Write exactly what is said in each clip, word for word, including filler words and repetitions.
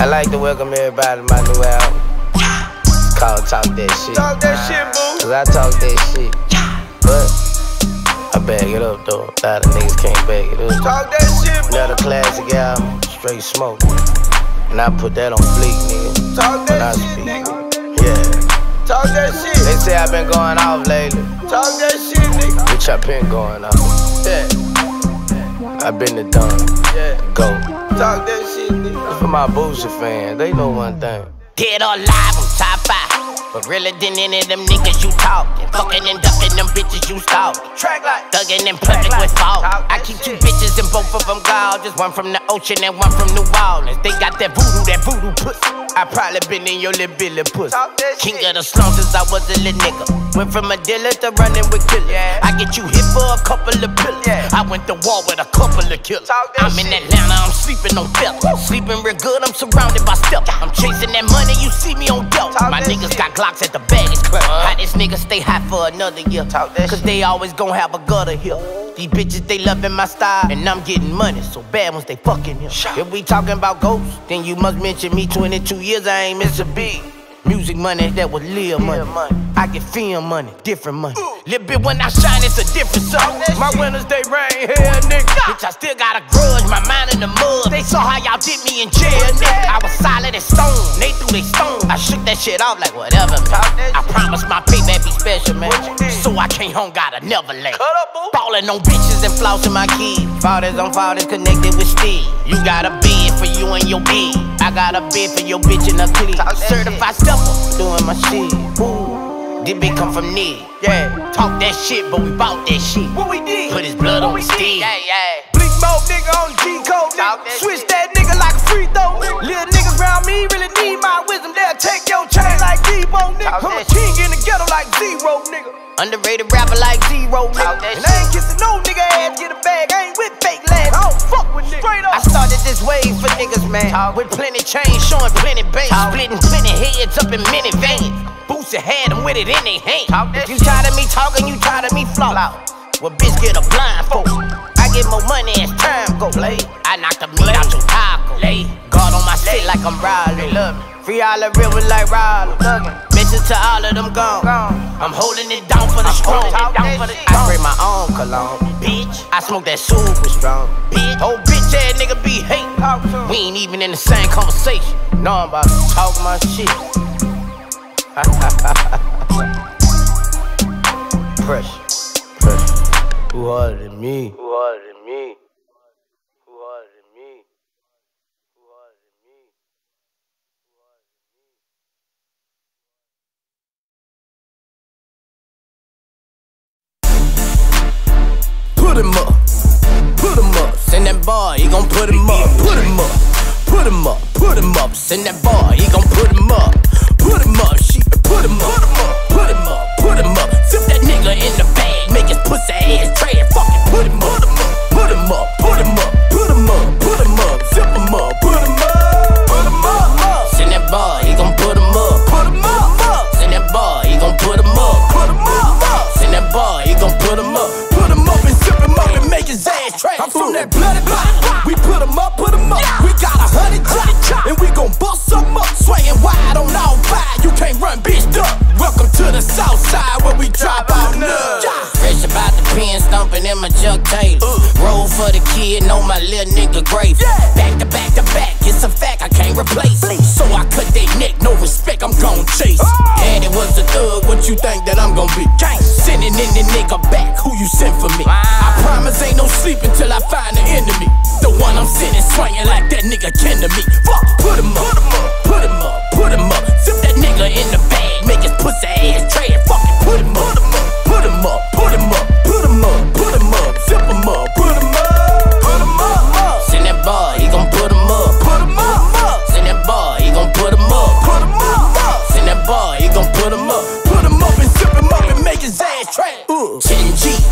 I'd like to welcome everybody to my new album. It's called Talk Dat Shit. Talk that shit, boo. Cause I talk that shit. But I bag it up, though. A lot of niggas can't bag it up. Talk that shit, boo. Another classic album, straight smoke. And I put that on fleek, nigga. Talk that shit, nigga. Yeah. Talk that shit. They say I've been going off lately. Talk that shit, nigga. Bitch, I been going off. Yeah. I been the dumb, yeah. Go. Talk that shit, nigga. For my Boosie fans, they know one thing. Dead or alive, I'm top five. But realer than any of them niggas you talkin'. Fuckin' and duckin' them bitches you stalkin'. Track like thuggin' in public with fault. I keep two bitches and both of them gone. Just one from the ocean and one from New Orleans. They got that voodoo, that voodoo pussy. I probably been in your little billy pussy. King of the slums since I was a little nigga. Went from a dealer to running with killers. Yeah. I get you hit for a couple of pillars. Yeah. I went to war with a couple of killers. I'm in shit. Atlanta, I'm sleeping on felt. Sleeping real good, I'm surrounded by stealth. I'm chasing that money, you see me on belt. My niggas shit. Got Glocks at the baddest club. Uh. How this nigga stay hot for another year. Talk that Cause shit. They always gon' have a gutter here. These bitches, they loving my style. And I'm getting money, so bad once they fucking him. If we talking about ghosts, then you must mention me. Twenty-two years, I ain't miss a beat. Music money, that was Lil money. money I get film money, different money. Ooh. Little bit when I shine, it's a different song. My winners, they rain, hell nigga. Bitch, I still got a grudge, my mind in the mud. They saw how y'all did me in jail, nigga. I was solid as stone, they threw they stone. I shook that shit off like whatever, man. I promised my payback be special, man. So I came home, gotta never lay. Ballin' on bitches and flossing my kids. Fathers on fathers connected with Steve. You got a bed for you and your bed. I got a bed for your bitch and a clique. Certified stuff. Doing my shit. Ooh, did big come from need. Yeah, talk that shit, but we bought that shit. What we did? Put his blood what on the steam. Yeah, yeah. Bleak mode nigga on G code. Switch shit. That nigga like a free throw. Little niggas round me really need my wisdom. They'll take your chain like Debo, nigga. Huh, king in the ghetto like Zero, nigga. Underrated rapper like Zero, nigga. And I ain't kissing no nigga ass. Get a bag, I ain't with fake lads. I don't fuck with niggas. Straight up. I started this wave for niggas, man. With plenty change, showing plenty base. Splitting plenty heads up in many veins. Boosie had them with it in they hand. If you tired of me talking, you tired of me flop. Well, bitch, get a blindfold. I get more money as time go. I knock the meat out your taco. Guard on my shit like I'm Riley. Free all the river like Riley. Bitches to all of them gone. I'm holding it down for the strong. I spray my own cologne. Bitch, I smoke that super strong. Bitch, old bitch ass nigga be hate. We ain't even in the same conversation. No, I'm about to talk my shit. Pressure, pressure. Who harder than me? Who harder than me? Who harder than me? Who harder than me? Who harder than me? Put him up, put him up, send that boy, he gon' put him up, put him up, put him up, put him up, send that boy, he gon' put him up. Put him up, she put him up, put him up, put him up. Zip that nigga in the bag, make his pussy ass trash. Fucking put him up, put him up, put him up, put him up, put him up, zip him up, put him up, put him up. Send that boy, he gon' put him up, put him up. Send that boy, he gon' put him up, put him up. Send that boy, he gon' put him up, put him up and zip him up and make his ass trash. I'm from that bloody block, we put him up, put him up. We got a hundred chops and we gon' bust some up, swinging wide on all. Southside where we drop out nuts. Fresh about the pen, stomping in my Chuck Taylor. Uh. Roll for the kid, know my little nigga grave. Yeah. Back to back to back, it's a fact I can't replace. Please. So I cut they neck, no respect, I'm gon' chase. Oh. And it was a thug, what you think that I'm gon' be? Gang. Sending in the nigga back, who you sent for me? Wow. I promise ain't no sleep until I find the enemy. The one I'm sending swinging like that nigga kin to me. Fuck, put him up, put him up, put him up. Zip that nigga in the bag, make his pussy ass trash. Fucking put him up, put him up, put him up, put him up, put him up, zip him up, put him up, put him up. Send that boy, he gon' put him up, put him up. Send that boy, he gon' put him up, put him up. Send that boy, he gon' put him up, put him up and zip him up and make his ass trash. Ten G's,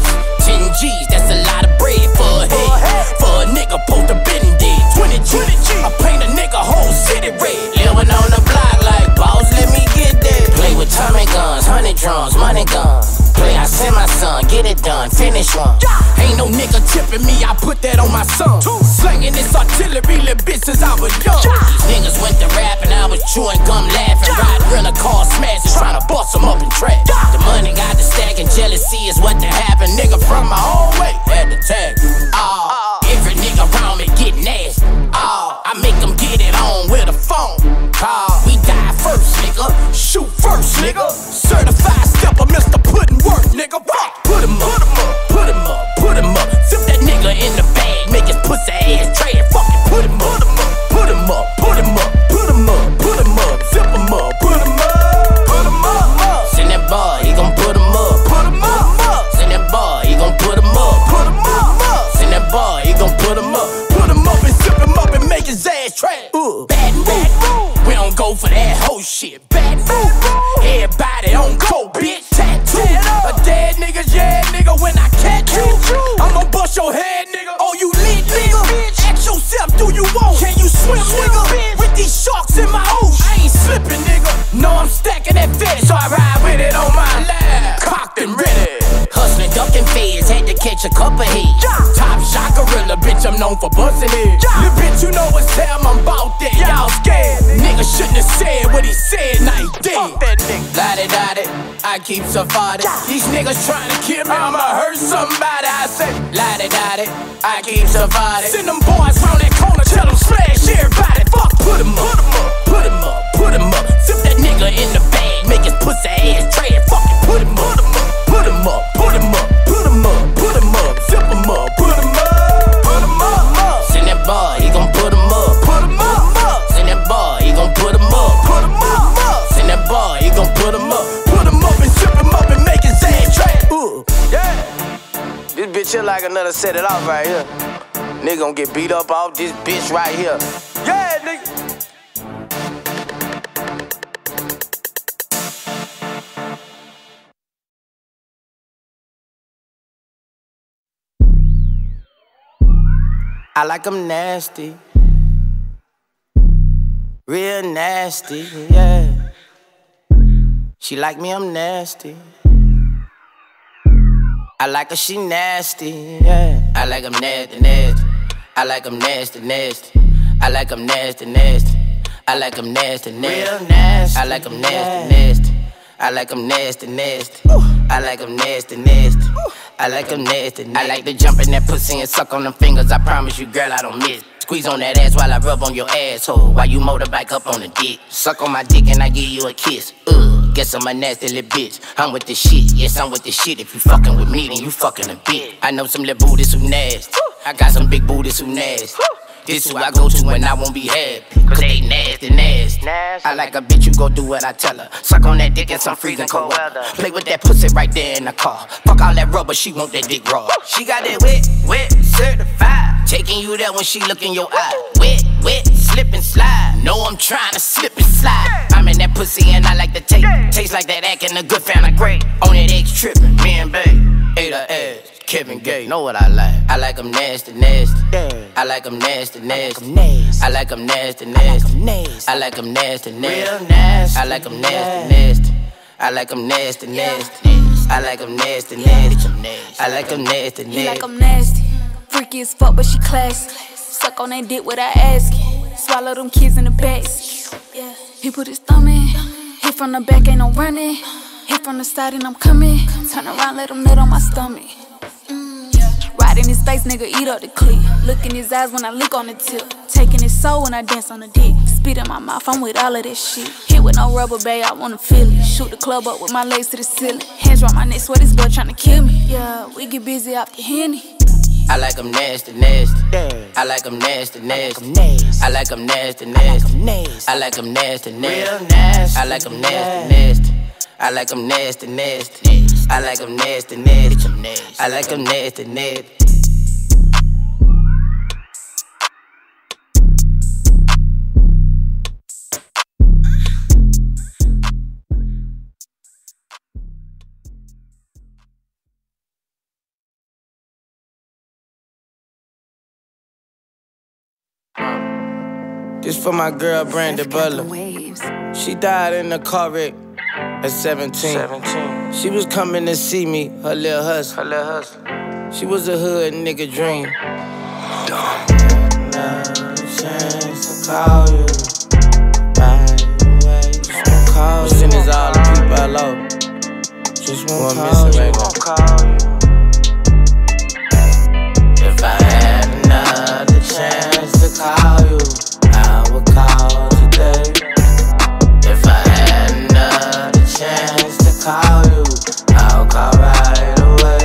ten G's, that's a lot of bread for a head. For a nigga, post a bending dead. Twenty G's, I paint a nigga whole city red. Living on the block like boss, let me get there. put that on my son. Slangin' this artillery, little bitch, since I was young. Niggas went to rap and I was chewing gum, laughing. Riding, run a car, smashing, trying to bust them up in track. The money got the stack and jealousy is what that happened. Nigga from my own way had to tag. Oh, every nigga around me get nasty. Oh, I make them get it on with a phone call. We die first, nigga. Shoot first, nigga. Certified stepper, Mister Puttin' Work, nigga. Put him up, put him up, put him up. Zip that nigga in the bag, make his pussy ass trash. Fucking put him up, put him up, put him up, put him up, put him up, zip him up, put him up, put him up. Send that boy, he gon' put him up, put him up. Send that boy, he gon' put him up, put him up. Send that boy, he gon' put him up, put him up and zip him up and make his ass trash. Bad, bad, we don't go for that whole shit. Bad, everybody on go, bitch. Your head, nigga. Oh, you lit, nigga. Bitch. Ask yourself, do you want? Can you swim, nigga? Bitch. With these sharks in my ocean, I ain't slipping, nigga. No, I'm stacking that fish, so I ride with it on my lap, cocked and ready. Hustling, ducking feds, had to catch a couple heads. Yeah. Top shot gorilla, bitch. I'm known for busting it. Yeah. Little bitch, you know what's time I'm bout that. Y'all scared, nigga. Shouldn't have said what he said, now he did. Fuck that nigga. Lottie, dottie, I keep surviving. Yeah. These niggas trying to kill me, I'ma hurt somebody. I say, la da da da, I keep surviving. Send them boys round that corner, tell them smash everybody. Fuck, put him up, put him up, put him up. Zip that nigga in the bag, make his pussy ass trash. Fuck it, put him up, put him up, put him up, put him up, put him up. Zip him up, put him up, put him up. Send that boy, he gon' put him up, put him up. Send that boy, he gon' put him up, put him up. Send that boy, he gon' put him up, put him up and zip him up and make his ass trash. Yeah. This bitch here like another set it off right here. Nigga gon' get beat up off this bitch right here. Yeah, nigga. I like 'em nasty. Real nasty, yeah. She like me, I'm nasty. I like her, she nasty, yeah. I like 'em nasty, nasty. I like 'em nasty, nasty. I like 'em nasty, nasty. I like 'em nasty, nasty. Real nasty. I like 'em nasty, nasty. I like 'em nasty, nasty. I like 'em nasty, nasty. I like 'em nasty, nasty. I like to jump in that pussy and suck on them fingers. I promise you, girl, I don't miss. Squeeze on that ass while I rub on your asshole. While you motorbike up on the dick. Suck on my dick and I give you a kiss. Ugh. Guess I'm a nasty little bitch. I'm with the shit. Yes, I'm with the shit. If you fucking with me, then you fucking a bitch. I know some little booties who nasty. I got some big booties who nasty. This who I go to when I won't be happy. Cause they nasty, nasty. I like a bitch, you go do what I tell her. Suck on that dick in some freezing cold weather. Play with that pussy right there in the car. Fuck all that rubber, she want that dick raw. She got that wet, wet, certified. Taking you there when she look in your eye. Wet, wet. Slip and slide, no, I'm trying to slip and slide. I'm in that pussy and I like to take. Taste like that act and a good fan of great. On that X trippin', me and babe. Ate her ass, Kevin Gay, know what I like. I like 'em nasty, nasty. I like 'em nasty, nasty. I like 'em nasty, nasty. I like 'em nasty, nasty. I like 'em nasty, nasty. I like 'em nasty, nasty. I like 'em nasty, nasty. I like 'em nasty, nasty. You like 'em nasty, freaky as fuck, but she classy. Suck on that dick without asking. Swallow them kids in the back. He put his thumb in. Hit from the back, ain't no running. Hit from the side and I'm coming. Turn around, let him nut on my stomach. mm. Ride in his face, nigga, eat up the clip. Look in his eyes when I lick on the tip. Taking his soul when I dance on the dick. Spit in my mouth, I'm with all of that shit. Hit with no rubber, babe, I wanna feel it. Shoot the club up with my legs to the ceiling. Hands around my neck, swear this boy tryna kill me. Yeah, we get busy off the Henny. I like 'em nasty, nasty. I like 'em nasty, nasty. I like 'em nasty, nasty. I like 'em nasty, nasty. I like 'em nasty, nasty. I like 'em nasty, nasty. I like 'em nasty, nasty. I like 'em nasty, nasty. This for my girl, Brandon Butler. She died in a car wreck at seventeen. She was coming to see me, her little hustle. She was a hood nigga dream. Call you right away. Just call you. Send us all the people I love. Just one missing right now. Call you. If I had another chance to call you, I would call today. If I had another chance to call you, I would call right away.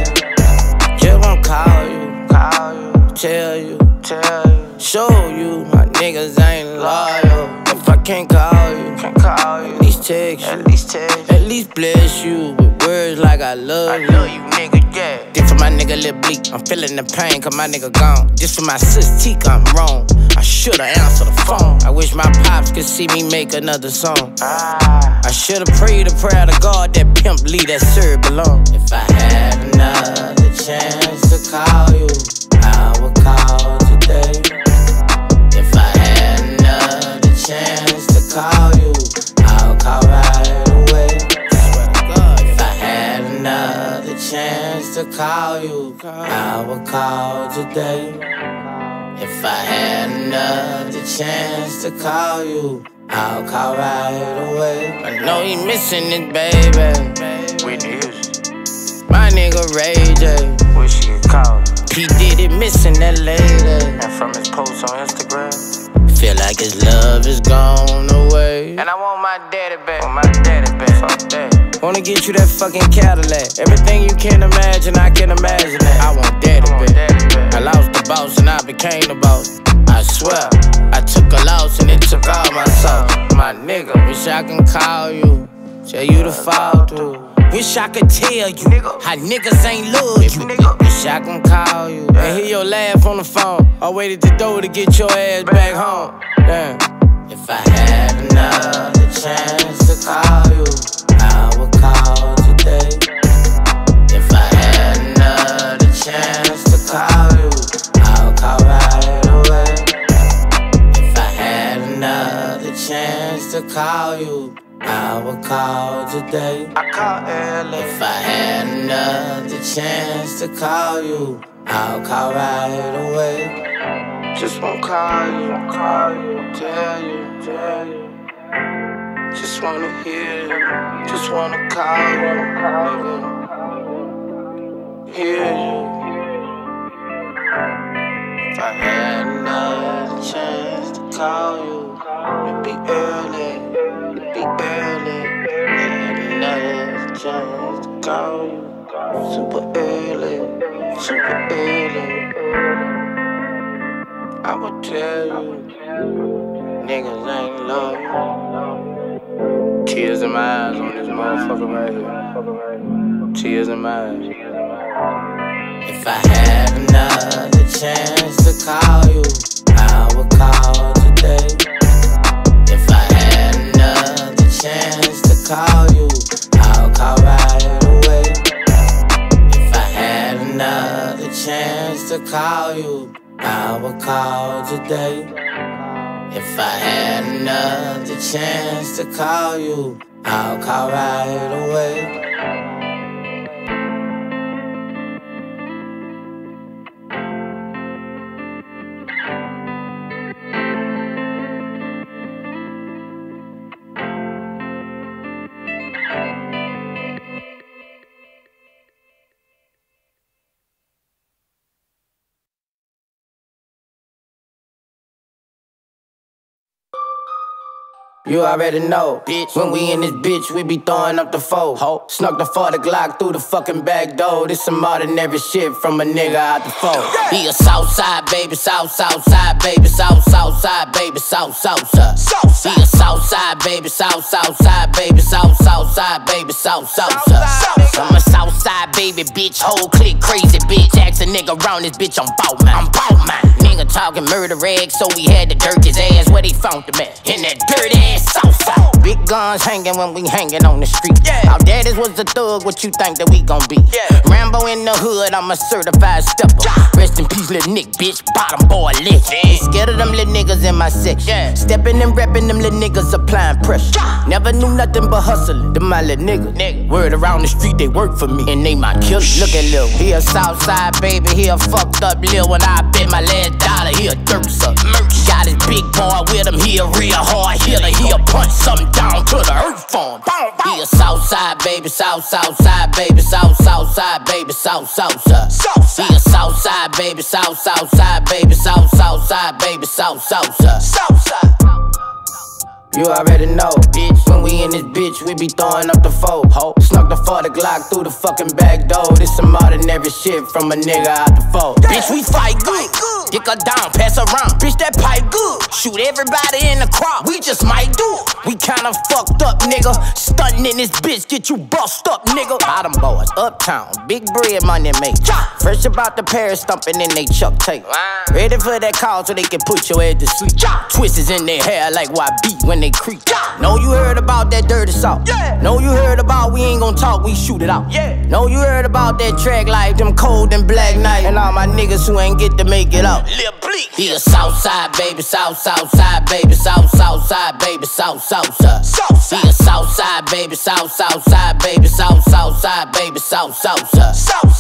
Just wanna call you, call you, tell you, tell you, show you my niggas ain't. If I can't call you, can't call you. At least text you. At least text you. At least bless you with words like I love I you. I love you, nigga, yeah. This for my nigga Lil Bleak, I'm feeling the pain cause my nigga gone. This for my sis Teak, I'm wrong, I should've answered the phone. I wish my pops could see me make another song. ah. I should've prayed a prayer to God that pimp leave that serve belong. If I had another chance to call you, I would call today. Chance to call you, I'll call right away. If I had another chance to call you, I would call today. If I had another chance to call you, I'll call right away. I know you missing it, baby. Whitney Houston, my nigga Ray J. Wish you could call. P Diddy missing that lady, and from his posts on Instagram. Feel like his love is gone away. And I want my daddy back. Want my daddy back. Fuck that. Wanna get you that fucking Cadillac. Everything you can imagine, I can imagine that. I want daddy I want back. Daddy back. I lost the boss and I became the boss. I swear, I took a loss and it took all my soul. My nigga, wish I can call you, tell you to fall through. Wish I could tell you nigga. How niggas ain't love you. Nigga. Wish I can call you yeah. And hear your laugh on the phone. I waited the door to get your ass back home. Damn. If I had another chance to call you, I would call today. If I had another chance to call you, I would call right away. If I had another chance to call you, I would call today. I call early. If I had another chance to call you, I'll call right away. Just won't call you, call you, tell you, tell you. Just wanna hear you, just wanna call you, nigga. Hear you. If I had another chance to call you, it'd be early. Chance to call you super early, super early. I would tell you, niggas ain't love you. Tears in my eyes on this motherfucker right here. Tears in my eyes. If I had another chance to call you, I would call today. If I had another chance to call you, I'll call right away. If I had another chance to call you, I would call today. If I had another chance to call you, I'll call right away. You already know, bitch. When we in this bitch, we be throwing up the foe. Ho. Snuck the forty Glock through the fucking back door. This some ordinary shit from a nigga out the foe. Yeah. He a Southside baby, South Southside baby, South Southside baby, South Southside. South, he a Southside baby, South Southside baby, South Southside baby, South Southside. I'm a Southside baby, bitch. Whole clique crazy, bitch. Ask a nigga round this bitch, I'm bout mine. I'm bout mine. Nigga talking murder eggs, so we had to dirt his ass. Where they found him at? In that dirty ass. So, so. Big guns hanging when we hanging on the street. Yeah. Our daddies was a thug, what you think that we gon' be? Yeah. Rambo in the hood, I'm a certified stepper. Yeah. Rest in peace, little Nick, bitch. Bottom boy lit. Yeah. Scared of them little niggas in my section. Yeah. Stepping and repping them little niggas, applying pressure. Yeah. Never knew nothing but hustling. Them my little niggas. Nigga. Word around the street, they work for me, and they my killers. Look at Lil, he a Southside baby, he a fucked up Lil. When I bet my last dollar, south, south side, baby, south, south side, baby, south, south side. She a south side, baby, south, south side, baby, south, south side, baby, south, south side. South side. You already know, bitch. When we in this bitch, we be throwing up the foe. Ho. Snuck the four, the Glock through the fucking back door. This some ordinary shit from a nigga out the foe. Yeah. Bitch, we fight good. Dick her down, pass her around. Bitch, that pipe good. Shoot everybody in the crowd. We just might do it. We kinda fucked up, nigga. Stuntin' in this bitch, get you bust up, nigga. Bottom boys, uptown, big bread money made. Fresh about the Paris, stumpin' in they Chuck tape. Ready for that call so they can put your head to sleep. Twists in their hair like Y B when they creep. Know you heard about that dirty salt. Know you heard about we ain't gon' talk, we shoot it out. Know you heard about that track life, them cold and black night, and all my niggas who ain't get to make it out. Lil' Bleak. He a south side, baby, south, south side, baby, south, south side, baby, south, south side. He a south side, baby, south, south side, baby, south, south side, baby, south, south side.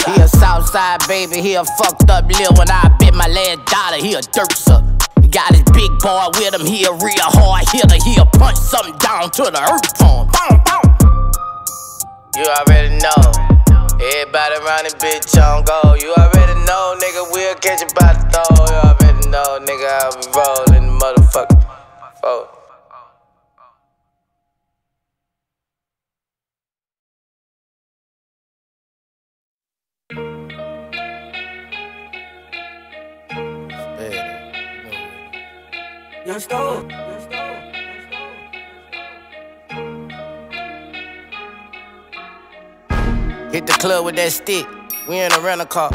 He a south side, baby, he a fucked up lil'. When I bit my last dollar, he a dirt suck. He got his big boy with him, he a real hard hitter. He'll punch something down to the earth for him. You already know. Everybody around this bitch on go. You already know, nigga, we'll catch you by the throw. You already know, nigga, I'll be rolling the motherfucker. Oh. Young Stone. Hit the club with that stick, we in a rental car.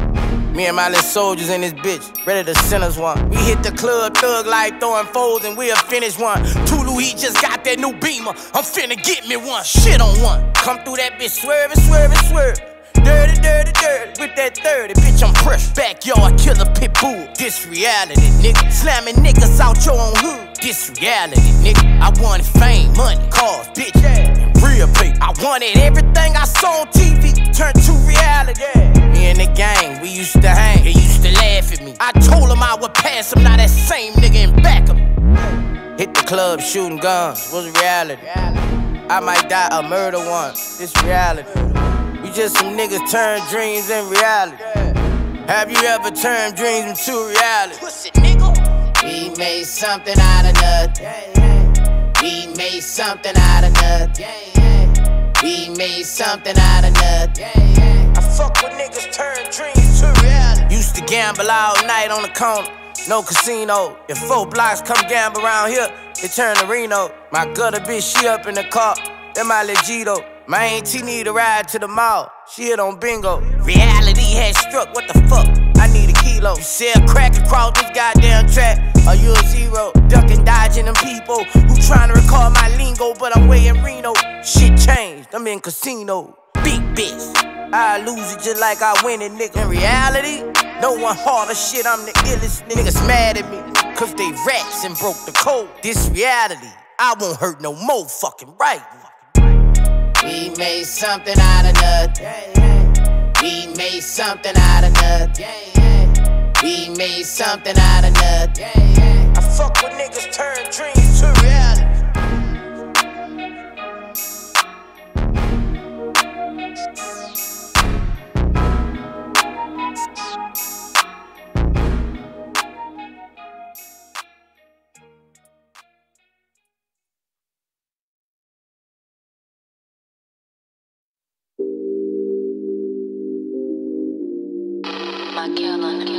Me and my little soldiers in this bitch, ready to send us one. We hit the club, thug like throwing foes, and we'll finish one. Tulu, he just got that new Beamer, I'm finna get me one, shit on one. Come through that bitch, swerve and swerve and swerve. Dirty, dirty, dirty, with that thirty, bitch, I'm fresh. Backyard killer pit bull, this reality, nigga. Slamming niggas out your own hood, this reality, nigga. I wanted fame, money, cars, bitch, and real pay. I wanted everything I saw on T V, turned to reality. Yeah. Me and the gang, we used to hang. They used to laugh at me. I told them I would pass them, now that same nigga in back of me. Hit the club shooting guns, was reality. I might die a murder once, it's reality. We just some niggas turn dreams in reality. Have you ever turned dreams into reality? Pussy, nigga. We made something out of nothing. We made something out of nothing. We made something out of nothing. Yeah, yeah. I fuck with niggas, turn dreams to reality. Used to gamble all night on the corner, no casino. If four blocks come gamble around here, it turn to Reno. My gutter bitch, she up in the car, that my legito. My auntie need a ride to the mall, she hit on bingo. Reality had struck, what the fuck? I need a kilo. You sell crack across this goddamn track, or you a zero. Ducking, dodging them people who tryna recall my lingo, but I'm way in Reno. Shit changed, I'm in casino. Big bitch, I lose it just like I win it, nigga. In reality, no one harder shit, I'm the illest nigga. Niggas mad at me, cause they rats and broke the code. This reality, I won't hurt no more, fucking right. We made something out of nothing. We made something out of nothing. We made something out of nothing. Yeah, yeah. I fuck with niggas, turn dreams to reality. My girl on the beat.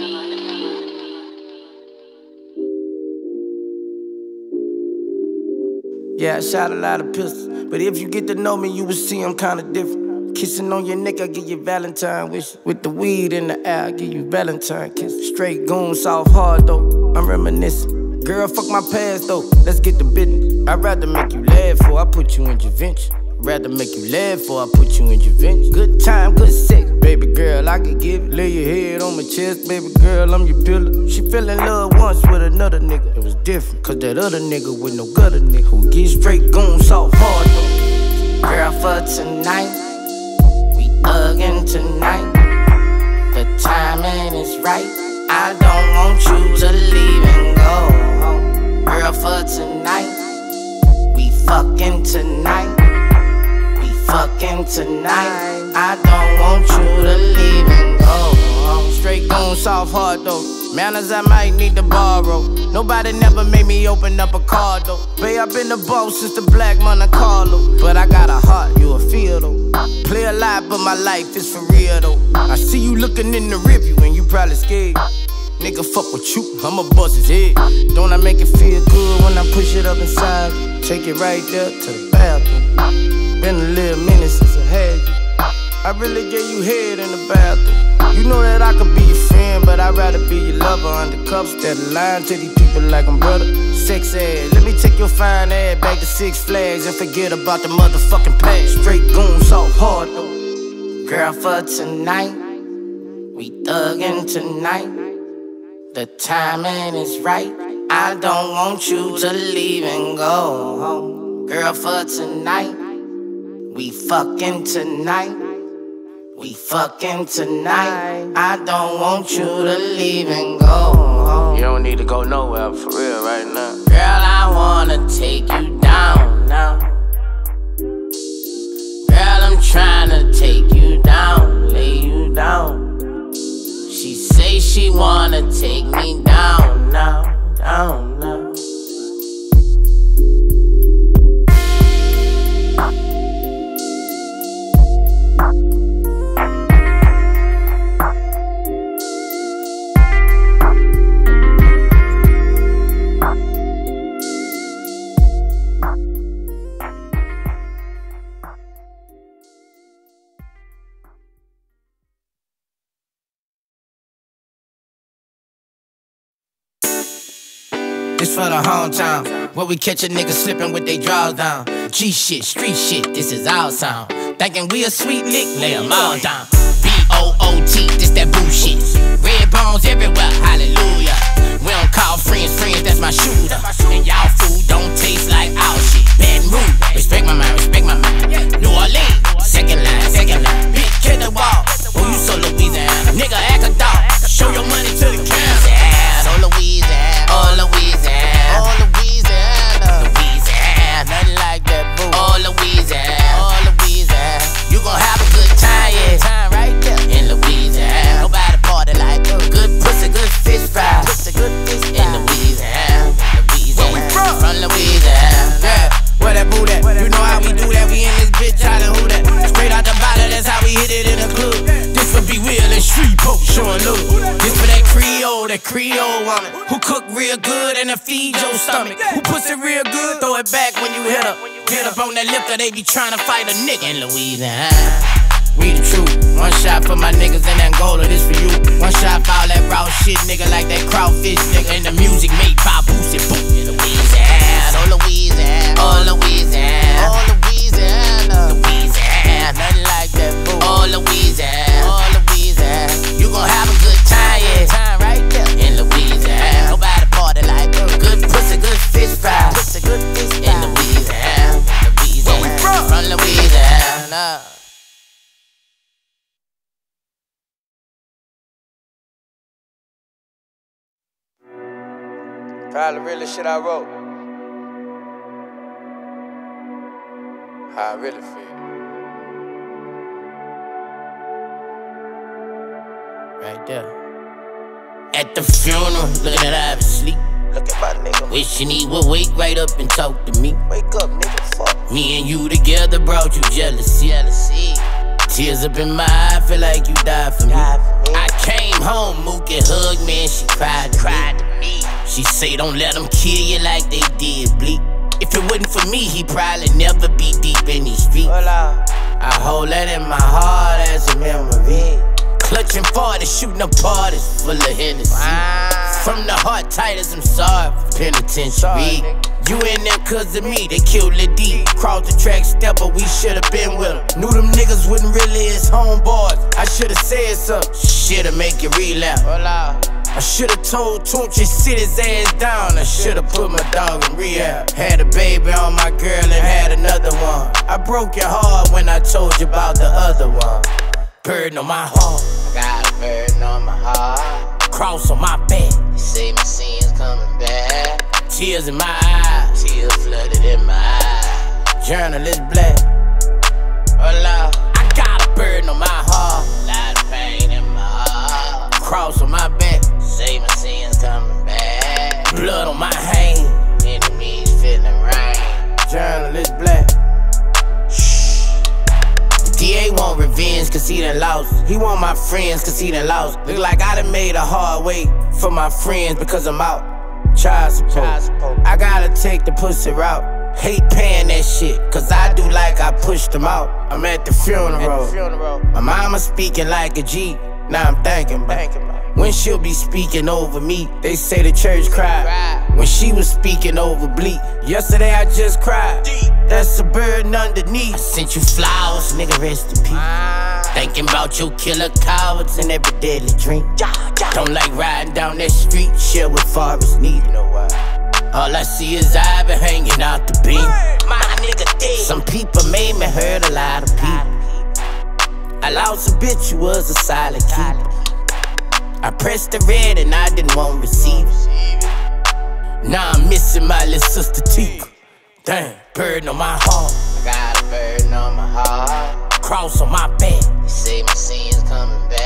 Yeah, I shot a lot of pistols, but if you get to know me, you will see I'm kinda different. Kissing on your neck, I give you Valentine wish. With the weed in the air, I give you Valentine kiss. Straight goon, soft hard though, I'm reminiscing. Girl, fuck my past though, let's get to business. I'd rather make you laugh before I put you in your venture. Rather make you laugh before I put you in your venture. Good time, good sex, baby girl, I could give it. Lay your head on my chest, baby girl, I'm your pillow. She fell in love once with another nigga, it was different, cause that other nigga with no gutter nigga, who get straight goon soft hard though. Girl, for tonight, we thuggin' tonight. The timing is right, I don't want you to leave and go. Girl, for tonight, we fuckin' tonight. Fucking tonight. Manners I might need to borrow. Nobody never made me open up a car though. Babe, I been the boss since the black Monte Carlo. But I got a heart, you a feel though. Play a lot, but my life is for real though. I see you looking in the rearview and you probably scared. Nigga fuck with you, I'ma bust his head. Don't I make it feel good when I push it up inside? Take it right there to the bathroom. Been a little minute since I had you. I really gave you head in the bathroom. You know that I could be your friend, but I'd rather be your lover. Under cuffs that line to these people like I'm brother. Sex ass, let me take your fine ass back to Six Flags and forget about the motherfucking past. Straight goons all hard though. Girl, for tonight, we thuggin' tonight. The timing is right. I don't want you to leave and go home. Girl, for tonight, we fucking tonight. We fucking tonight. I don't want you to leave and go home. You don't need to go nowhere for real right now. Girl, I wanna take you down now. Girl, I'm tryna take you down, lay you down. She say she wanna take me down, now, down, now. This for the hometown, where we catch a nigga slipping with they drawers down. G shit, street shit, this is our sound. Thinking we a sweet lick, lay them all down. B O O T, this that bullshit. Red bones everywhere, hallelujah. We don't call friends friends, that's my shooter. And y'all food don't taste like our shit. Bad mood, respect my mind, respect my mind. New Orleans, second line, second line. Big kid the wall, oh you so Louisiana. Nigga act a dog, show your money to the county. So Louisiana, oh Louisiana. All Louisiana, Louisiana, nothing like that boo. All Louisiana, all Louisiana. You gon' have a good time, yeah. Time right there in Louisiana. Nobody party like us. Good pussy, good fish fries. Pussy, good fish fries. In Louisiana, Louisiana. Where we from? From Louisiana. Yeah, where that boo that? You know how we do that? We in this bitch hollin' who that? Straight out the bottle, that's how we hit it in the club. This for Be Real and Shreveport, showin' love. This for that Creole, that Creole woman who cook real good and feed your stomach. Who puts it real good? Throw it back when you hit up. Get up on that lifter, they be trying to fight a nigga. In Louisiana, we the truth. One shot for my niggas in Angola, this for you. One shot for all that raw shit, nigga, like that crawfish, nigga. And the music made by Boosie Badazz. In Louisiana, oh Louisiana, oh Louisiana, oh Louisiana, Louisiana, nothing like that boo. Oh Louisiana, oh Louisiana, you gon' have a good time, yeah. Time right there in Louisiana. Nobody party like. Fish fries, what's a good fish fries? In Louisiana, Louisiana. Where we from? From Louisiana. Probably the realest shit I wrote. How I really feel. Right there. At the funeral, look at I sleep. Look at my nigga. Wishing he would wake right up and talk to me. Wake up, nigga, fuck. Me and you together brought you jealousy. Jealousy. Tears up in my eye, feel like you died for me. Died for me. I came home, Mookie hugged me and she cried to, cried me. to me. She say don't let them kill you like they did, Bleak. If it wasn't for me, he'd probably never be deep in these streets. Hola. I hold that in my heart as a memory. Clutching parties, shooting up parties full of Hennessy. Wow. From the heart, Titus, I'm sorry for penitentiary. You in there cause of me, they killed Lil D. Crossed the track step, but we should've been with him. Knew them niggas wasn't really his homeboys. I should've said something, shit'll make you relapse. Hola. I should've told Toonch to sit his ass down. I should've put my dog in rehab. Had a baby on my girl and had another one. I broke your heart when I told you about the other one. Burden on my heart, I got a burden on my heart. Cross on my back, you say my sins coming back. Tears in my eyes, tears flooded in my eyes. Journalist black, hola. I got a burden on my heart, a lot of pain in my heart. Cross on my back, say my sins. he done lost. He want my friends cause he done lost. Look like I done made a hard way for my friends because I'm out. Child support, I gotta take the pussy route. Hate paying that shit, cause I do like I pushed them out. I'm at the funeral, my mama speaking like a G. Now I'm thinking about when she'll be speaking over me. They say the church cried when she was speaking over Bleak. Yesterday I just cried, that's a burden underneath. I sent you flowers, nigga, rest in peace. Thinking about your killer cowards and every deadly drink. Don't like riding down that street, share with forest need. You know why? All I see is I've been hanging out the beam. My nigga dead. Some people made me hurt a lot of people. I lost a bitch who was a solid keeper. I pressed the red and I didn't want receipts. Now I'm missing my little sister Tika. Dang, burden on my heart. I got a burden on my heart. Cross on my back. You say my sins coming back.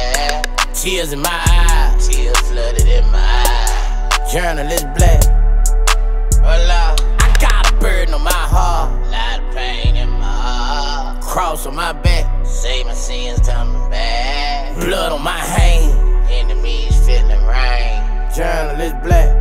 Tears in my eyes. Tears flooded in my eyes. Journalist black. I got a burden on my heart, a lot of pain in my heart. Cross on my back, say my sins coming back. Blood on my hand, enemies feeling rain. Journalist black.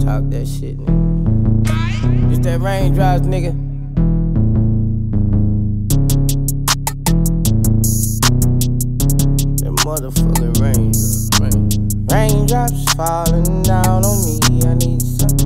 Talk that shit, nigga. It's that raindrops, nigga. That motherfucking raindrops, raindrops. Raindrops falling down on me. I need sun.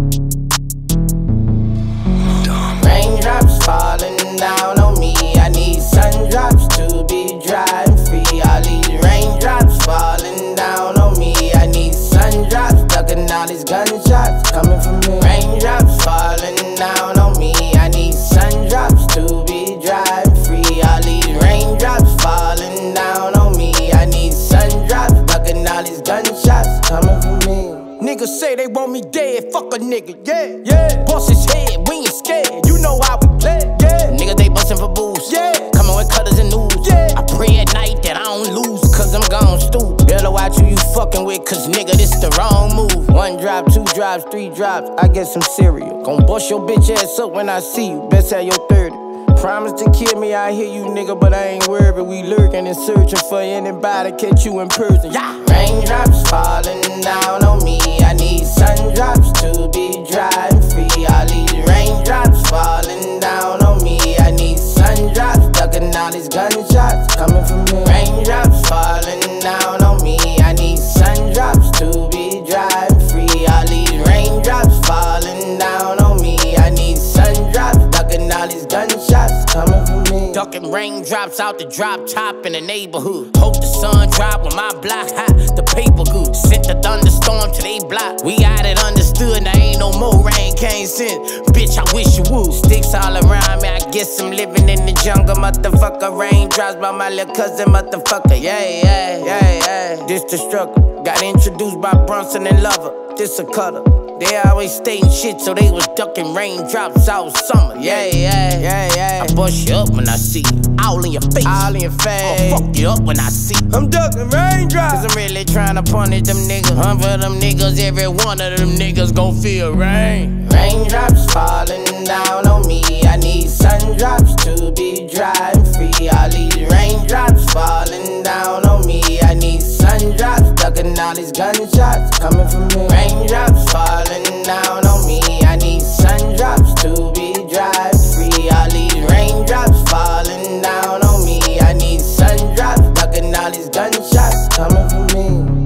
Dumb. Raindrops falling down on me. I need sun drops to be dry and free. All these raindrops falling down on me. I need sun drops. Ducking all these gunshots. Coming from me. Raindrops falling down on me. I need sun drops to be dry and free. All these raindrops falling down on me. I need sun drops. Ducking all these gunshots coming from me. Niggas say they want me dead. Fuck a nigga, yeah, yeah. Boss his head, we ain't scared. You know how we play, yeah. Niggas they bustin' for booze, yeah. Coming with cutters and news, yeah. I pray at night that I don't lose, cause I'm gone stupid. Yellow out you you fucking with, cause nigga this the wrong move. One drop, two drops, three drops, I get some cereal. Gon' bust your bitch ass up when I see you, best have your thirty. Promise to kill me, I hear you nigga, but I ain't worried. We lurking and searching for anybody, catch you in person, yeah. Raindrops falling down on me. I need sun drops to be dry and free. All these raindrops falling down on me. I need sun drops, ducking all these gunshots coming from me. Raindrops falling down on me. I need sun drops to be dry and free. All these raindrops falling down on me. I need sun drops, ducking all these gunshots coming from me. Ducking raindrops out the drop top in the neighborhood. Hope the sun drop on my block hot, the paper good. Sent the thunderstorm to they block. We got it understood, now ain't no more rain came since. Bitch, I wish you would. Sticks all around me, I guess I'm living in the jungle. Motherfucker, raindrops by my little cousin, motherfucker. Yeah, yeah, yeah, yeah. This the struggle. Got introduced by Brunson and Lover. This a cutter. They always stayin' shit, so they was ducking raindrops all summer. Yeah, yeah, yeah, yeah. I bust you up when I see you, all in your face, all in your face. I'll fuck you up when I see you. I'm ducking raindrops, cause I'm really tryna punish them niggas. Hunt for them niggas, every one of them niggas gon' feel rain. Raindrops falling down on me. I need sun drops to be dry and free. All these raindrops falling down on me. I need sun drops, ducking all these gunshots coming from me. Raindrops falling down on me. I need sun drops to be dry and free. All these raindrops falling down on me. I need sun drops, ducking all these gunshots coming from me.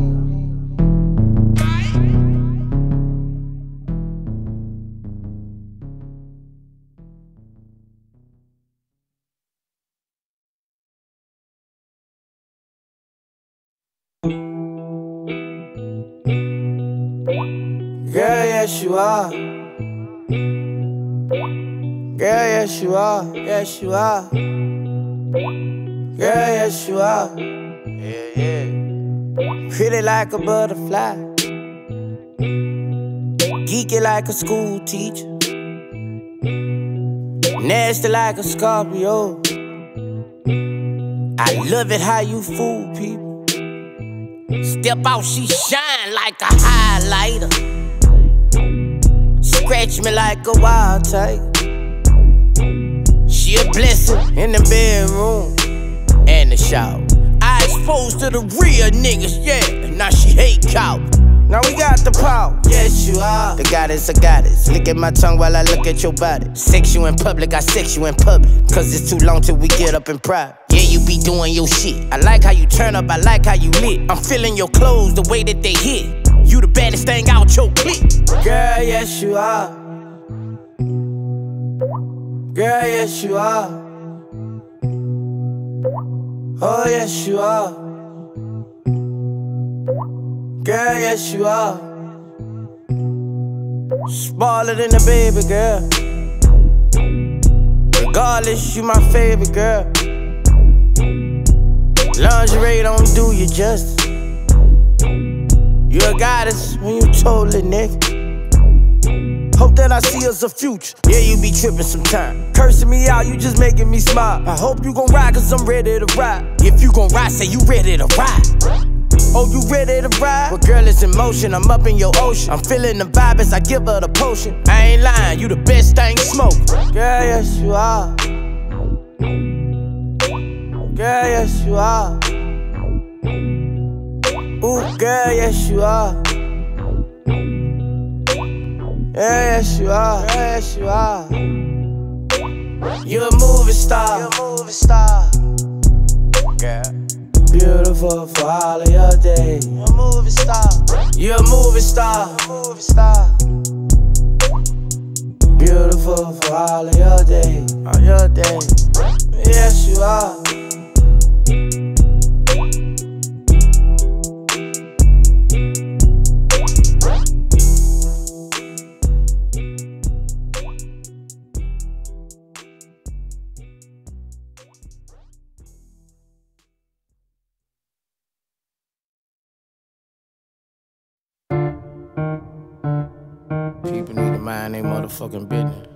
Yes you are. Girl, yes you are. Yes you are. Girl, yes you are. Yeah, yeah. Pretty like a butterfly, geeky like a school teacher, nasty like a Scorpio. I love it how you fool people. Step out, she shine like a highlighter, scratch me like a wild tiger. She a blessing in the bedroom and the shower. I exposed to the real niggas, yeah. Now she hate cow. Now we got the power. Yes, you are the goddess of goddess. Look at my tongue while I look at your body. Sex you in public, I sex you in public. Cause it's too long till we get up in private. Yeah, you be doing your shit. I like how you turn up, I like how you lit. I'm feeling your clothes the way that they hit. You the baddest thing out your clique. Girl, yes, you are. Girl, yes, you are. Oh, yes, you are. Girl, yes, you are. Smaller than a baby girl. Regardless, you my favorite girl. Lingerie don't do you justice. You a goddess when you totally naked. Hope that I see us a future. Yeah, you be tripping sometime. Cursing me out, you just making me smile. I hope you gon' ride, cause I'm ready to ride. If you gon' ride, say you ready to ride. Oh, you ready to ride? Well, girl, it's in motion, I'm up in your ocean. I'm feeling the vibe as I give her the potion. I ain't lying, you the best thing smoking. Girl, yes, you are. Girl, yes, you are. Ooh, girl, yes, you are. Yeah, yes, you are. Yeah, yes, you are. You're a movie star. You're a movie star. Girl. Beautiful for all of your days. You're a movie star. You're a movie star. You're a movie star. Beautiful for all of your days. All your days. Yes, you are. People need to mind their motherfucking business.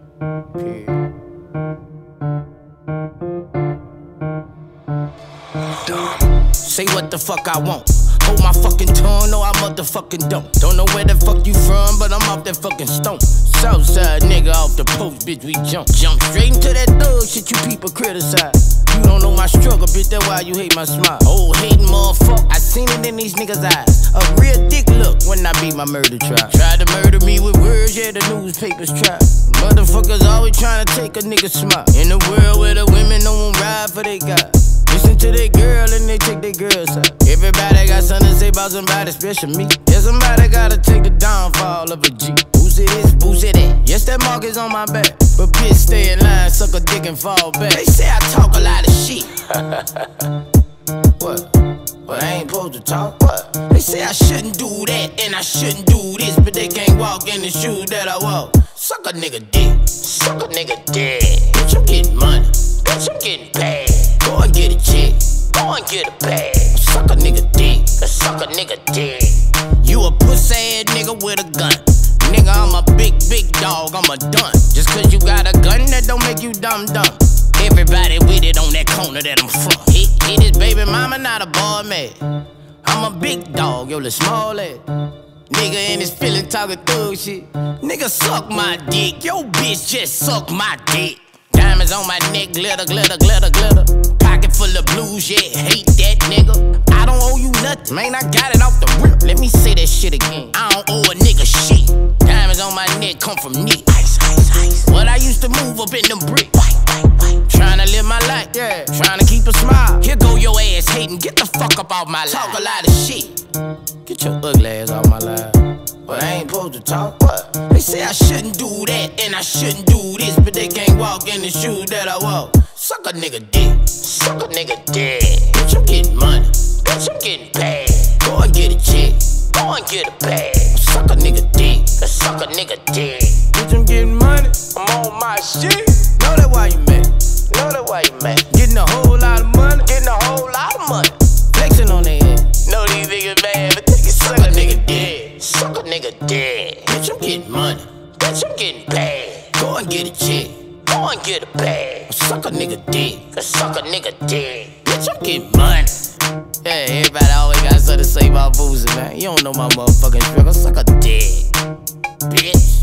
Damn. Say what the fuck I want. Hold my fucking tongue, no I motherfucking don't. Don't know where the fuck you from, but I'm off that fucking stone. Southside nigga off the post, bitch, we jump. Jump straight into that thug shit you people criticize. You don't know my struggle, bitch, that's why you hate my smile. Old hating motherfucker, I seen it in these niggas' eyes. A real dick look when I beat my murder trial. Tried to murder me with words, yeah, the newspapers tried. Motherfuckers always trying to take a nigga's smile. In a world where the women don't ride for they guys. Listen to their girl and they take their girls out. Everybody got something to say about somebody special me. Yeah, somebody gotta take the downfall of a G. Boosie this, Boosie that. Yes, that mark is on my back. But bitch, stay in line, suck a dick and fall back. They say I talk a lot of shit. What? But I ain't supposed to talk. What? They say I shouldn't do that and I shouldn't do this. But they can't walk in the shoes that I walk. Suck a nigga dick. Suck a nigga dick. Bitch, I'm getting money. Bitch, I'm getting paid. Go and get a chick. Go and get a bag. Suck a nigga dick. Suck a nigga dick. You a pussy ass nigga with a gun. Nigga, I'm a big, big dog, I'm a dun. Just cause you got a gun, that don't make you dumb, dumb. Everybody with it on that corner that I'm from. Hit, hit his baby mama, not a boy man. I'm a big dog, yo, the small ass. Nigga in his feelings talking thug shit. Nigga, suck my dick, yo, bitch, just suck my dick. Diamonds on my neck, glitter, glitter, glitter, glitter. Pocket full of blues, yeah, hate that nigga. I don't owe you nothing, man, I got it off the rip. Let me say that shit again, I don't owe a nigga shit. Diamonds on my neck come from me. Ice, ice, ice. What I used to move up in them bricks. White, white, white. Trying to live my life, yeah. Trying to keep a smile. Here go your ass hating, get the fuck up off my life. Talk a lot of shit. Get your ugly ass off my life. But I ain't supposed to talk. What? They say I shouldn't do that and I shouldn't do this. But they can't walk in the shoes that I walk. Suck a nigga dick. Suck a nigga dick. Bitch, I'm getting money. Bitch, I'm getting paid. Go and get a chick. Go and get a bag. Suck a nigga dick. Suck a nigga dick. Bitch, I'm getting money. I'm on my shit. Know that why you mad. Know that why you mad. Getting a whole lot of money. Getting a whole lot of money. Flexing on their head. Know these niggas mad. I'ma get a bag. Suck a nigga dick. Suck a nigga dick. Bitch, I get money. Yeah, everybody always got something to say about Boosie, man. You don't know my motherfucking struggle. Suck a dick, bitch.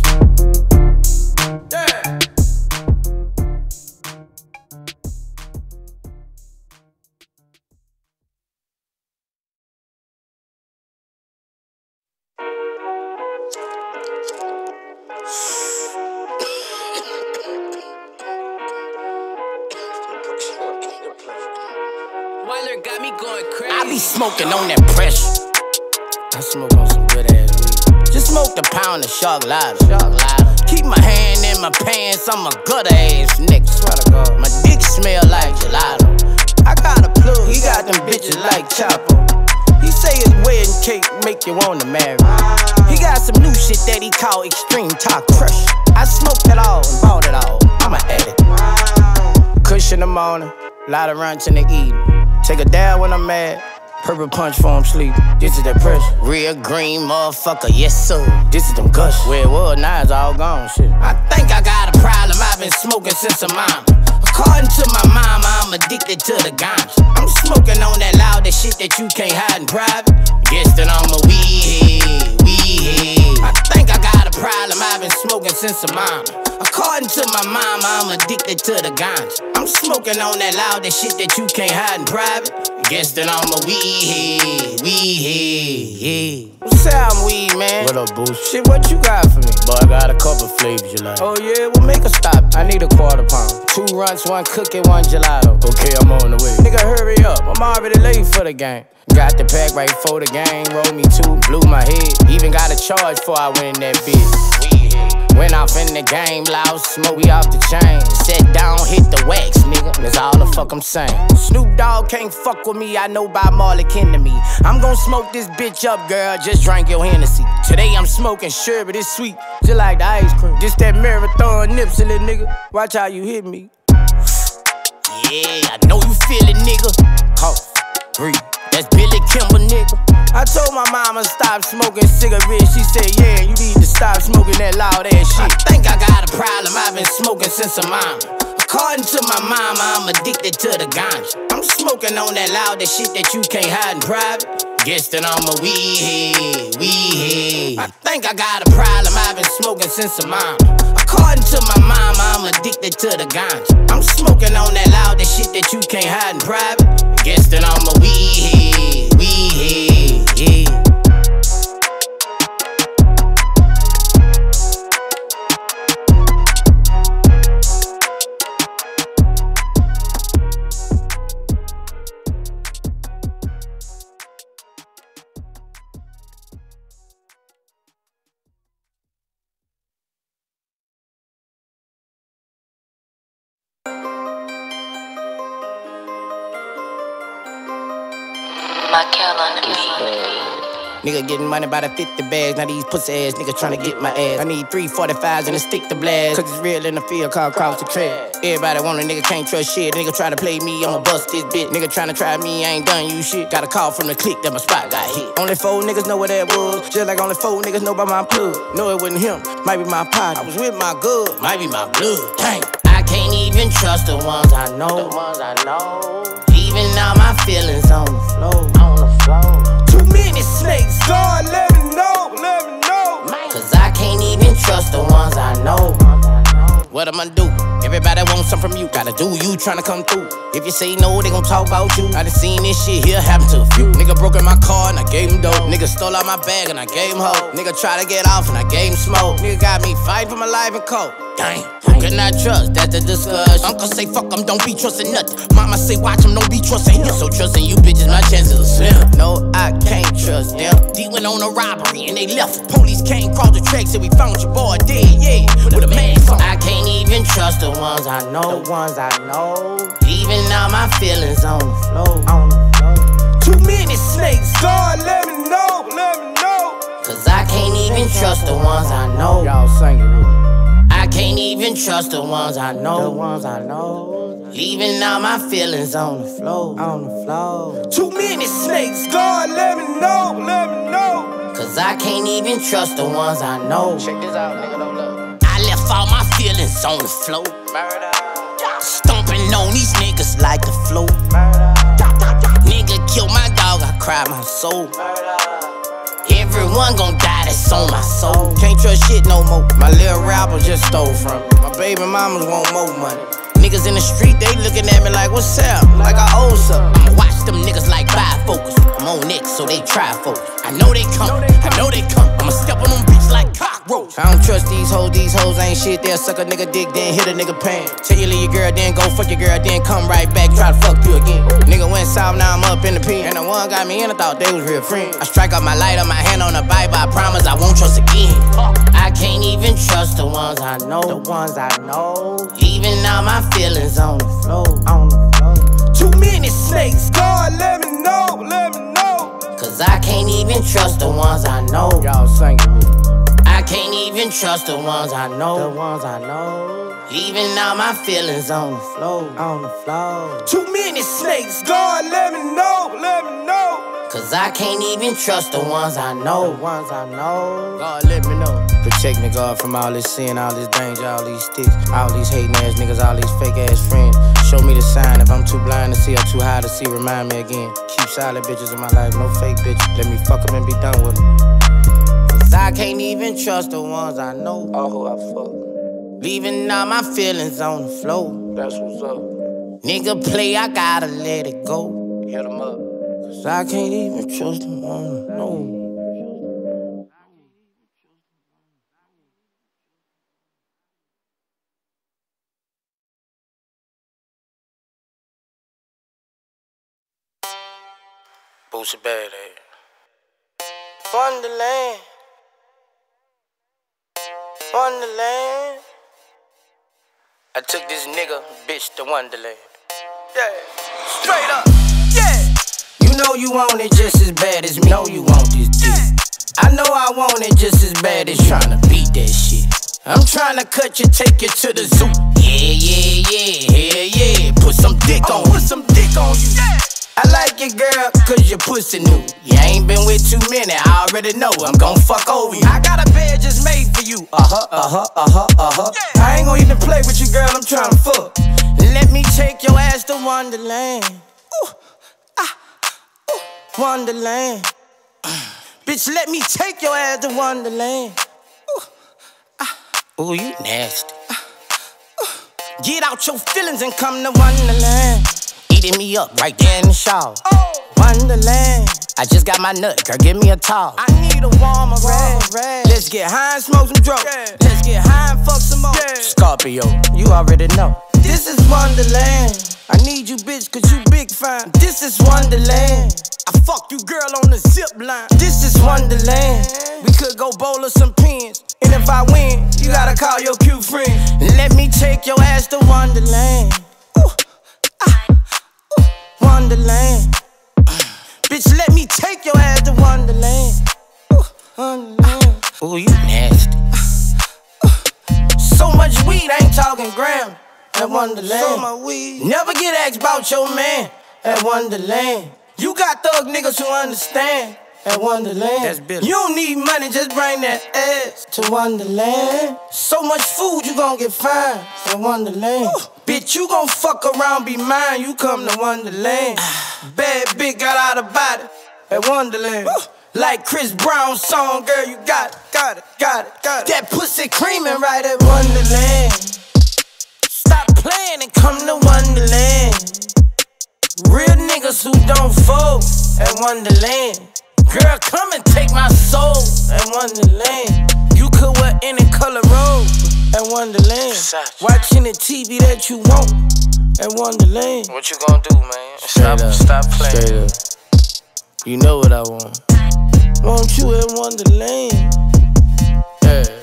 I be smoking on that pressure. I smoke on some good ass weed. Just smoked a pound of shark lighter. Keep my hand in my pants, I'm a good ass nigga. Swear to God. My dick smell like gelato. I got a plug, he got them bitches like Chapo. He say his wedding cake make you wanna marry. He got some new shit that he call extreme top crush. I smoked it all and bought it all, I'm an addict. Cush in the morning, lot of lunch in the evening. Take a dab when I'm mad, purple punch for I'm sleep. This is that pressure. Real green motherfucker, yes sir. This is them gush. Where it was, now it's all gone, shit. I think I got a problem, I've been smoking since a mama. According to my mama, I'm addicted to the ganja. I'm smoking on that loud, that shit that you can't hide in private. Guess that I'm a weed head, weed head. I think I got a problem, I've been smoking since a mama. According to my mama, I'm addicted to the ganja. I'm smoking on that loud, that shit that you can't hide in private. Guess that I'm a weed head, weed head, yeah. What's up, I'm weed, man? What up, Boosie? Shit, what you got for me? Boy, I got a couple flavors you like. Oh, yeah? Well, make a stop. I need a quarter pound. Two runs, one cookie, one gelato. Okay, I'm on the way. Nigga, hurry up. I'm already late for the game. Got the pack right for the game. Roll me two, blew my head. Even got a charge before I win that bitch. Went off in the game, loud smoke, we off the chain. Sit down, hit the wax, nigga, that's all the fuck I'm saying. Snoop Dogg can't fuck with me, I know Bob Marley kin to me. I'm gon' smoke this bitch up, girl, just drink your Hennessy. Today I'm smoking sherbet, it's sweet, just like the ice cream. Just that marathon nips in it, nigga, watch how you hit me. Yeah, I know you feel it, nigga. Cough, breathe. That's Billy Kimber, nigga. I told my mama stop smoking cigarettes. She said, yeah, you need to stop smoking that loud ass shit. I think I got a problem, I've been smoking since a mama. According to my mama, I'm addicted to the ganja. I'm smoking on that loud, that shit that you can't hide in private. Guess that I'm a weed head, weed head. I think I got a problem, I've been smoking since a mama. According to my mama, I'm addicted to the ganja. I'm smoking on that loud, that shit that you can't hide in private. Guess that I'm a weed head. Yeah, yeah. Nigga getting money by the fifty bags. Now these pussy ass niggas tryna get my ass. I need three forty-fives and a stick to blast. Cause it's real in the field called cross the track. Everybody want a nigga, can't trust shit. Nigga try to play me, I'ma bust this bitch. Nigga tryna try me, I ain't done you shit. Got a call from the clique that my spot got hit. Only four niggas know what that was. Just like only four niggas know about my plug. No, it wasn't him, might be my partner. I was with my good, might be my blood. Dang, I can't even trust the ones I know. The ones I know. Even all my feelings on the floor. On the floor. Many snakes, God, let me know, let me know. Cause I can't even trust the ones I know. What am I do? Everybody wants something from you. Gotta do you tryna come through. If you say no, they gon' talk about you. I done seen this shit here happen to a few. Nigga broke in my car and I gave him dope. Nigga stole out my bag and I gave him hope. Nigga try to get off and I gave him smoke. Nigga got me fighting for my life and coke. Dang, who can I trust? That's the discussion. Uncle say fuck him, don't be trusting nothing. Mama say watch him, don't be trusting him. So trusting you bitches, my chances are slim. No, I can't trust them. D went on a robbery and they left. Police came, crossed the tracks, and we found your boy dead, yeah, with a mask on. I can't even trust the ones I know. The ones I know. Leaving all my feelings on the floor. On the floor. Too many snakes, God, let me know, let me know. Cause I can't even trust the ones I know. Y'all sing it. Can't even trust the ones I know. The ones I know. Leaving all my feelings on the floor. On the floor. Too many snakes, God, let me know, let me know. Cause I can't even trust the ones I know. Check this out, nigga, don't look. I left all my feelings on the floor. Murder. like the flu. Murder. Nigga killed my dog, I cried my soul. Murder. Everyone gon' die, that's on my soul. Can't trust shit no more, my little rapper just stole from me. My baby mamas want more money. Niggas in the street, they looking at me like, what's up? Like I owe something. I'ma watch them niggas like bifocals. I'm on next, so they try focus. I know they come, I know they come. I'ma step on them bitches like cockroach. I don't trust these hoes, these hoes ain't shit. They'll suck a nigga dick, then hit a nigga pan. Tell you leave your girl, then go fuck your girl, then come right back, try to fuck you again. Nigga went south, now I'm up in the pen. And the one got me in, I thought they was real friends. I strike out my light on my hand on the Bible, I promise I won't trust again. I can't even trust the ones I know, the ones I know. Even now my feelings on the floor, on the floor. Too many snakes, God, let me know, let me know. Cause I can't even trust the ones I know. Y'all sing it with me. I can't even trust the ones I know, the ones I know. Even now my feelings on the floor, on the floor. Too many snakes, God, let me know, let me know. Cause I can't even trust the ones I know, the ones I know. God, let me know. Protect me, God, from all this sin, all this danger, all these sticks, all these hating ass niggas, all these fake ass friends. Show me the sign if I'm too blind to see or too high to see, remind me again. Keep solid bitches in my life, no fake bitches. Let me fuck them and be done with them. Cause I can't even trust the ones I know, or who I fuck. Leaving all my feelings on the floor. That's what's up. Nigga play, I gotta let it go. Hit them up. Cause I can't even trust the ones I know. Boosie Badazz. Wonderland. Wonderland. I took this nigga, bitch, to Wonderland. Yeah. Straight up. Yeah. You know you want it just as bad as me. Know you want this dick. Yeah. I know I want it just as bad as tryna beat that shit. I'm tryna cut you, take you to the zoo. Yeah, yeah, yeah, yeah, yeah. Put some dick oh, on. Put some dick on you. Yeah. I like your girl, cause your pussy new. You ain't been with too many, I already know. I'm gon' fuck over you. I got a bed just made for you. Uh-huh, uh-huh, uh-huh, uh-huh yeah. I ain't gon' even play with you, girl, I'm tryna fuck. Let me take your ass to Wonderland. Ooh, ah, ooh. Wonderland. Bitch, let me take your ass to Wonderland. Ooh, ah. Ooh, you nasty. Ah, get out your feelings and come to Wonderland. Me up right there in the shower. Oh. Wonderland. I just got my nut, girl. Give me a towel. I need a warmer red. Let's get high and smoke some drugs. Yeah. Let's get high and fuck some more. Yeah. Scorpio, you already know. This is Wonderland. I need you, bitch, cause you big fine. This is Wonderland. I fuck you, girl, on the zip line. This is Wonderland. We could go bowl of some pins. And if I win, you gotta call your cute friend. Let me take your ass to Wonderland. Ooh. Wonderland. Bitch, let me take your ass to Wonderland. Ooh, Wonderland. Ooh, you nasty. So much weed, I ain't talking gram at Wonderland. So much weed. Never get asked about your man at Wonderland. You got thug niggas who understand at Wonderland. That's bitter. You don't need money, just bring that ass to Wonderland. So much food, you gon' get fine at Wonderland. Ooh. Bitch, you gon' fuck around, be mine, you come to Wonderland. Bad bitch got out of body at Wonderland. Ooh. Like Chris Brown's song, girl, you got it, got it, got it, got it. That pussy creaming right at Wonderland. Stop playing and come to Wonderland. Real niggas who don't fold at Wonderland. Girl, come and take my soul at Wonderland. You could wear any color robe at Wonderland. Watching the T V that you want at Wonderland. What you gonna do, man? Stop, stop playing. You know what I want. Want you at Wonderland. Yeah.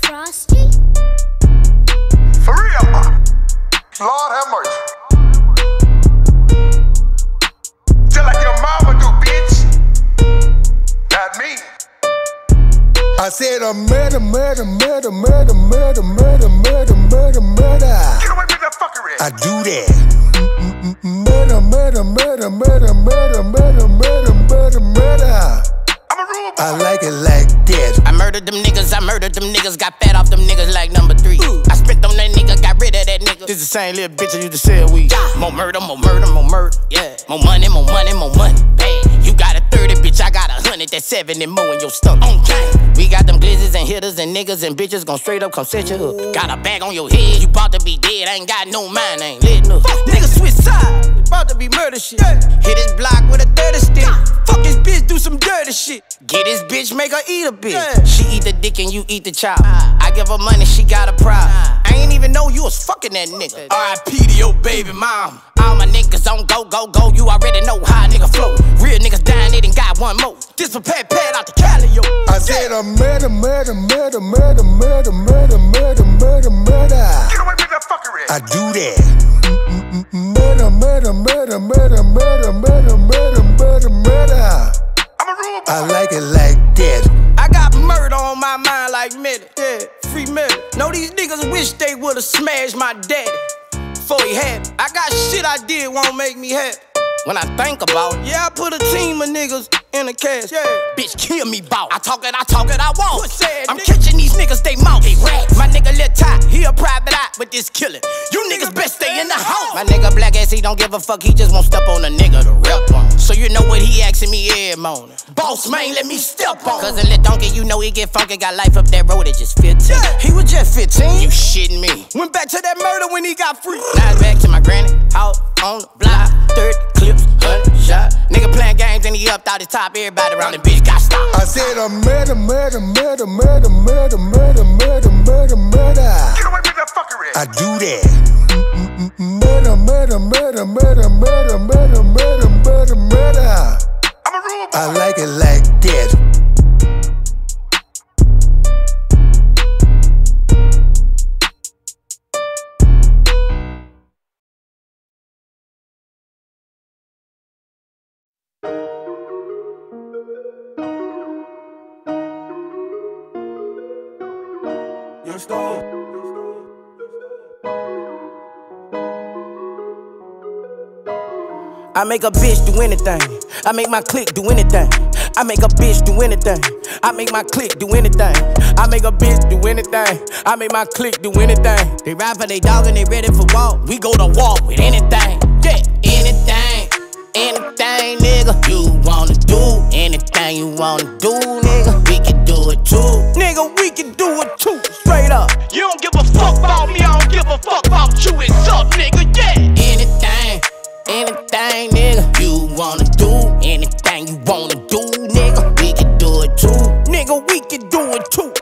Frosty? For real? Lord have mercy. Just like your mama do, bitch. Not me. I said a murder, murder, murder, murder, murder, murder, murder, murder, murder. Get away from murder, murder, murder, murder, murder, murder, murder, murder. I like it like that. I murdered them niggas, I murdered them niggas. Got fat off them niggas like number three. Ooh. I spent on that nigga, got rid of that nigga. This the same little bitch I used to sell weed. Yeah. More murder, more murder, more murder. Yeah. More money, more money, more money. Bad. You got a thirty, bitch, I got a hundred. That's seven and more in your stomach. Okay. We got them glizzes and hitters and niggas and bitches gon' straight up come set you up. Got a bag on your head, you bout to be dead. I ain't got no mind, I ain't lit up. Fuck niggas, switch sides. About to be murder shit. Hey. Hit his block with a dirty stick. Nah. Fuck his bitch, do some dirty shit. Get his bitch, make her eat a bitch. Yeah. She eat the dick and you eat the chop. Uh. I give her money, she got a prop. Uh. I ain't even know you was fucking that nigga. R I P to your baby mom. All my niggas on go, go, go. You already know how a nigga flow. Real niggas dying, they done got one more. This for Pat Pat out the Cali, yo. I said a murder, murder, murder, murder, murder, murder, murder, murder, murder. Get away from that fucker ass. I do that. Murder, murder, murder, murder, murder, murder, murder, murder, murder. I'm a rule. I like it like that. I got murder on my mind like murder. Yeah, free murder. No, these niggas wish they would've smashed my daddy before he had me. I got shit I did won't make me happy. When I think about it, yeah, I put a team of niggas in a cast. Yeah. Bitch, kill me, bout. I talk it, I talk it, I walk. I'm nigga? Catching these niggas, they mouth. They rats. My nigga Lil Ty, he a private eye, but this killing. You niggas best stay in the house. My nigga Black Ass, he don't give a fuck. He just won't step on a nigga to rep on. So you know what he asking me every morning. Boss man, let me step on. Cousin Lil Donkey, you know he get funky. Got life up that road at just fifteen. Yeah. He was just fifteen. You shitting me. Went back to that murder when he got free. Now it's back to my granny. Out on the block. thirty clips, one hundred shot. Nigga playing games and he upped out his top. Everybody around the bitch got stopped. I said a murder, murder, murder, murder, murder, murder, murder, murder, murder. Get away from that fucker ass. I do that. Murder, murder, murder, murder, murder, murder, murder, murder, murder. I'm a rule. I like it like that. Stop. I make a bitch do anything. I make my clique do anything. I make a bitch do anything. I make my clique do anything. I make a bitch do anything. I make my clique do anything. They ride for they dog and they ready for walk. We go to walk with anything. Yeah, anything, anything, nigga. You wanna do anything you wanna do, nigga. We can do it too, nigga. We can do it too. Straight up. You don't give a fuck about me, I don't give a fuck about you. It's up, nigga, yeah. Anything, anything, nigga. You wanna do anything you wanna do, nigga. We can do it too, nigga, we can do it too.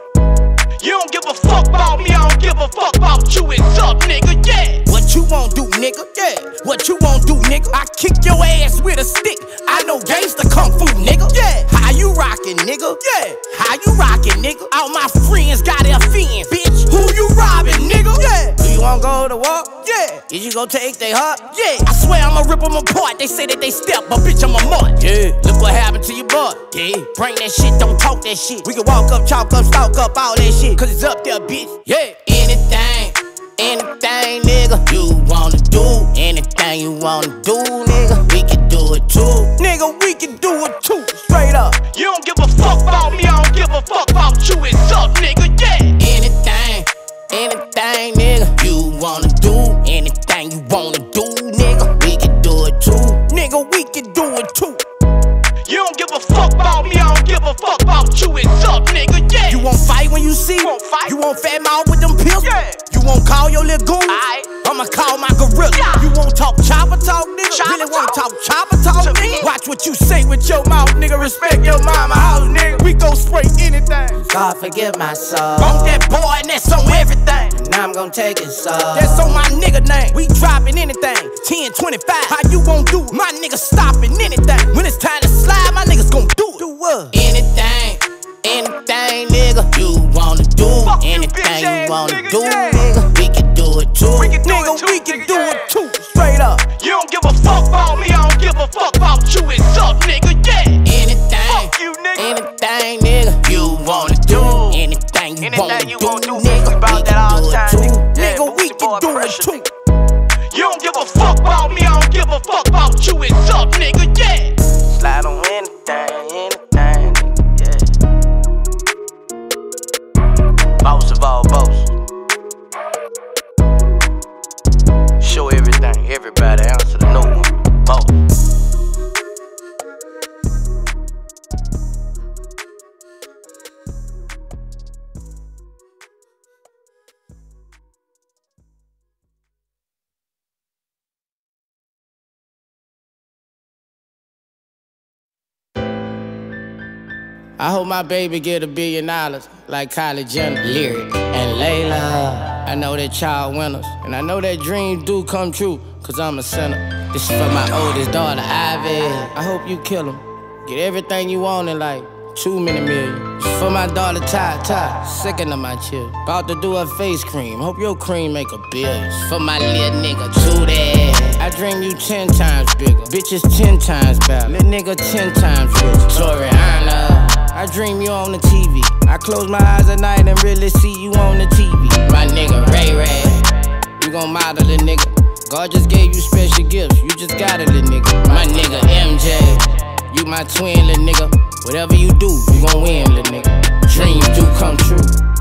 You don't give a fuck about me, I don't give a fuck about you. It's up, nigga, yeah. What you wanna do, nigga, yeah. What you wanna do, nigga. I kick your ass with a stick. I know gangsta kung fu, nigga, yeah. How you rockin', nigga, yeah. How you rockin', nigga. All my friends got their fins. Bitch, who you robbin', nigga, yeah. Do you wanna go to walk? Yeah. Is you gon' take they heart? Yeah. I swear I'ma rip them apart. They say that they step, but bitch, I'm a mutt. Yeah. Look what happened to your butt. Yeah. Bring that shit, don't talk that shit. We can walk up, chalk up, stalk up, all that shit. Cause it's up there, bitch. Yeah. Anything, anything, nigga. You wanna do anything you wanna do, nigga. We can do it too. Nigga, we can do it too. Straight up. You don't give a fuck about me, I don't give a fuck about you. It's up, nigga, yeah. Anything, anything, nigga. You wanna do anything you wanna do, nigga. We can do it too. Nigga, we can do it too. You don't give a fuck about me, I don't give a fuck about you. It's up, nigga, yeah. You won't fight when you see me. You won't fat mouth with them pills. Yeah. You won't call your little goon. Aight. I'ma call my gorilla. Yeah. You won't talk chopper talk, nigga. Chopper really won't talk chopper talk, to nigga. Me. Watch what you say with your mouth, nigga. Respect your mama house, nigga. We gon' spray anything. God forgive my soul. Bump that boy and that's on everything. Now I'm gon' take it so. That's on my nigga name. We dropping anything. ten, twenty-five. How you won't do it? My nigga stopping anything. When it's time to slide. My niggas gon' do it. Do what? Anything, anything, nigga. You wanna do fuck anything you, you wanna nigga, do, yeah. Nigga, we can do it too. We can do nigga, it too, we can nigga, do yeah. It too. Straight up. You don't give a fuck about me, I don't give a fuck about you. It's up, nigga, yeah. Anything, fuck you, nigga. Anything, nigga. You wanna do anything you anything wanna you do, do, nigga. About that all time, nigga. Nigga, we can do it too. You don't give a fuck about me, I don't give a fuck about with you is up, nigga, yeah. Slide on anything, anything, yeah. Boss of all boss. Show everything, everybody answer the no one, boss. I hope my baby get a billion dollars like Kylie Jenner. Lyric and Layla, I know that y'all winners, and I know that dreams do come true, cause I'm a sinner. This is for my oldest daughter, Ivy. I hope you kill him, get everything you want in like two minute million. This is for my daughter, Ty, Ty, second of my children, about to do her face cream, hope your cream make a billion. This is for my little nigga, Judy. I dream you ten times bigger, bitches ten times better, little nigga ten times richer. Toriana, I dream you on the T V. I close my eyes at night and really see you on the T V. My nigga Ray Ray, you gon' model the nigga. God just gave you special gifts, you just got it, little nigga. My nigga M J, you my twin, little nigga. Whatever you do, you gon' win, little nigga. Dreams do come true.